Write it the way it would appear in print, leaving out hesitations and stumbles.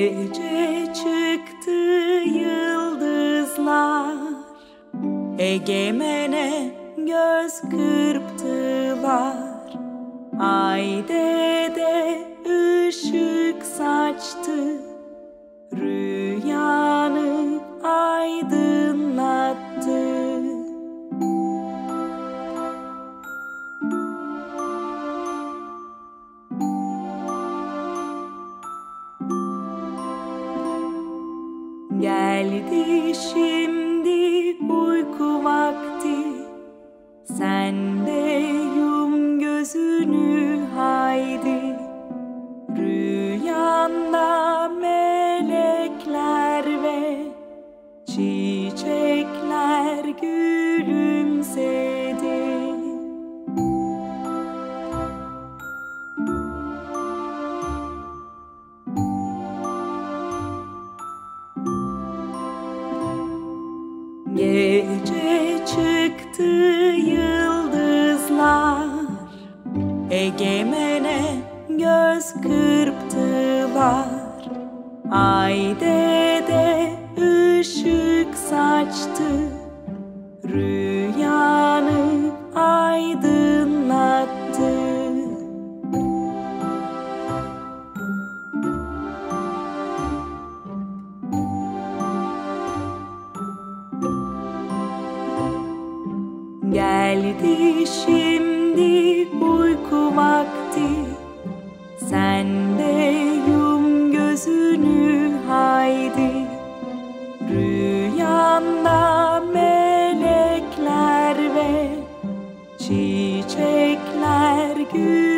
Gece çıktı yıldızlar, egemene göz kırptılar. Ayde de ışık saçtı, rüyanı aydınlattı. Geldi şimdi uyku vakti, sen de yum gözünü haydi. Rüyanda melekler ve çiçekler gülümsedi. Gece çıktı yıldızlar, egemene göz kırptılar. Ayde de ışık saçtı, rüyanı aydınlattı. Geldi şimdi uyku vakti, sen de yum gözünü haydi. Rüyanda melekler ve çiçekler gül.